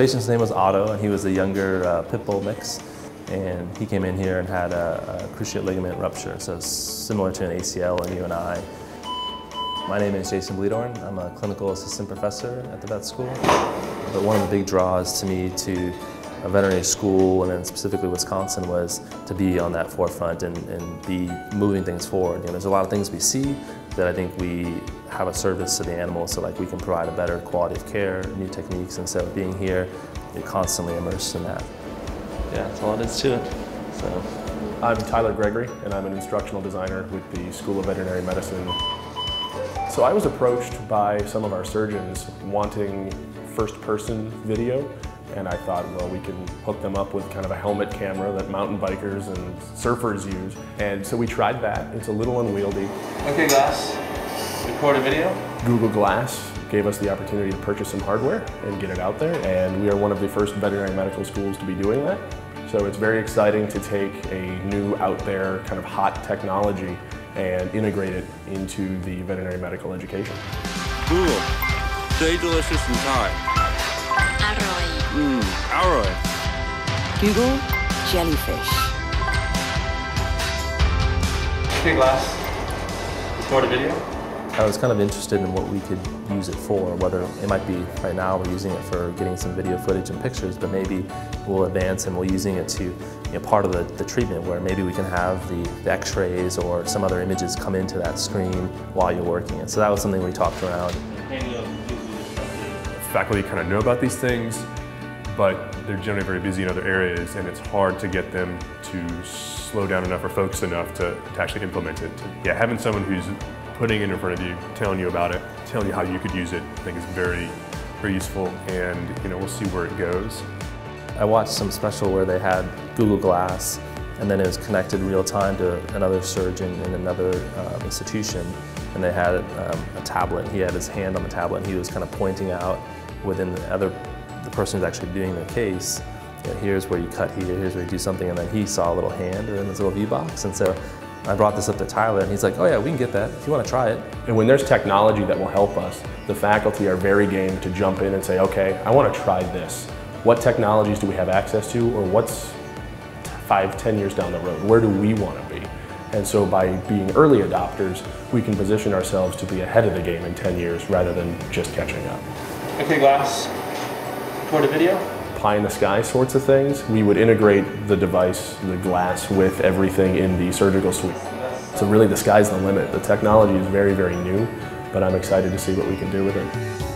patient's name was Otto, and he was a younger pit bull mix. And he came in here and had a cruciate ligament rupture, so similar to an ACL and UNI. My name is Jason Bleedorn. I'm a clinical assistant professor at the vet school. But one of the big draws to me to a veterinary school, and then specifically Wisconsin, was to be on that forefront and be moving things forward. You know, there's a lot of things we see that I think we have a service to the animals, so like we can provide a better quality of care, new techniques, and so being here, you're constantly immersed in that. Yeah, that's all it is to it. So. I'm Tyler Gregory, and I'm an instructional designer with the School of Veterinary Medicine. So I was approached by some of our surgeons wanting first-person video, and I thought, well, we can hook them up with kind of a helmet camera that mountain bikers and surfers use. And so we tried that. It's a little unwieldy. Okay, Glass, record a video. Google Glass gave us the opportunity to purchase some hardware and get it out there, and we are one of the first veterinary medical schools to be doing that. So it's very exciting to take a new, out there, kind of hot technology and integrate it into the veterinary medical education. Google, stay delicious and Thai. Alroy. Alroy. Google, jellyfish. Okay, Glass, record a video. I was kind of interested in what we could use it for, whether it might be right now we're using it for getting some video footage and pictures, but maybe we'll advance and we're using it to, you know, part of the treatment where maybe we can have the x-rays or some other images come into that screen while you're working it. So that was something we talked around. Faculty kind of know about these things, but they're generally very busy in other areas, and it's hard to get them to slow down enough or focus enough to actually implement it. Yeah, having someone who's putting it in front of you, telling you about it, telling you how you could use it, I think is very, very useful, and you know, we'll see where it goes. I watched some special where they had Google Glass, and then it was connected real time to another surgeon in another institution, and they had a tablet. He had his hand on the tablet, and he was kind of pointing out within the person who's actually doing the case, you know, here's where you cut here, here's where you do something, and then he saw a little hand in this little V-box, and so I brought this up to Tyler, and he's like, oh yeah, we can get that if you want to try it. And when there's technology that will help us, the faculty are very game to jump in and say, okay, I want to try this. What technologies do we have access to, or what's 5, 10 years down the road? Where do we want to be? And so by being early adopters, we can position ourselves to be ahead of the game in 10 years rather than just catching up. Okay, Glass, record a video. Pie in the sky sorts of things, we would integrate the device, the glass, with everything in the surgical suite. So really the sky's the limit. The technology is very, very new, but I'm excited to see what we can do with it.